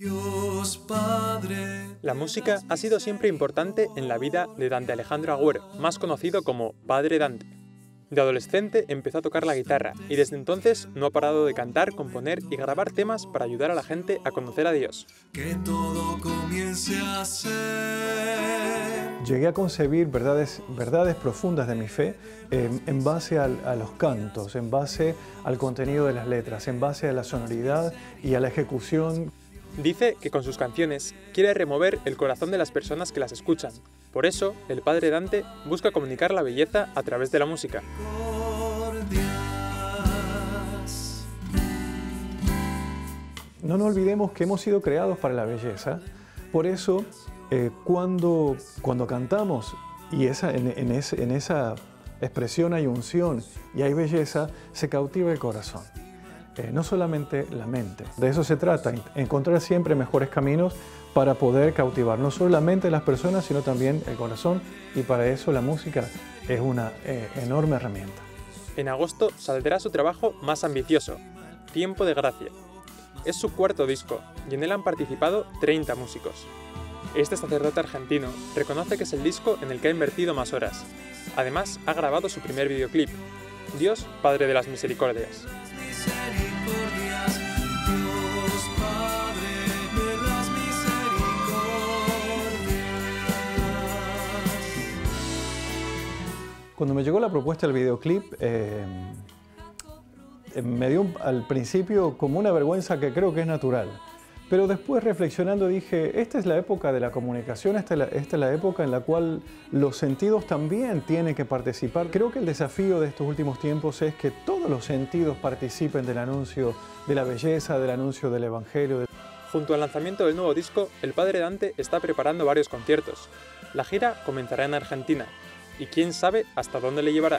Dios Padre. La música ha sido siempre importante en la vida de Dante Alejandro Agüero, más conocido como Padre Dante. De adolescente empezó a tocar la guitarra y desde entonces no ha parado de cantar, componer y grabar temas para ayudar a la gente a conocer a Dios. Que todo comience a ser. Llegué a concebir verdades profundas de mi fe en base a los cantos, en base al contenido de las letras, en base a la sonoridad y a la ejecución. Dice que con sus canciones quiere remover el corazón de las personas que las escuchan. Por eso, el Padre Dante busca comunicar la belleza a través de la música. No nos olvidemos que hemos sido creados para la belleza. Por eso, cuando cantamos, y en esa expresión hay unción y hay belleza, se cautiva el corazón. No solamente la mente. De eso se trata, encontrar siempre mejores caminos para poder cautivar no solamente la mente de las personas, sino también el corazón, y para eso la música es una enorme herramienta. En agosto saldrá su trabajo más ambicioso, Tiempo de Gracia. Es su cuarto disco y en él han participado 30 músicos. Este sacerdote argentino reconoce que es el disco en el que ha invertido más horas. Además, ha grabado su primer videoclip, Dios Padre de las Misericordias. Cuando me llegó la propuesta del videoclip, me dio al principio como una vergüenza que creo que es natural. Pero después, reflexionando, dije, esta es la época de la comunicación, esta es la época en la cual los sentidos también tienen que participar. Creo que el desafío de estos últimos tiempos es que todos los sentidos participen del anuncio de la belleza, del anuncio del Evangelio. Junto al lanzamiento del nuevo disco, el Padre Dante está preparando varios conciertos. La gira comenzará en Argentina. Y quién sabe hasta dónde le llevará.